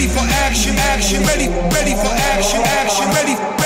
ready for action, ready for action, ready.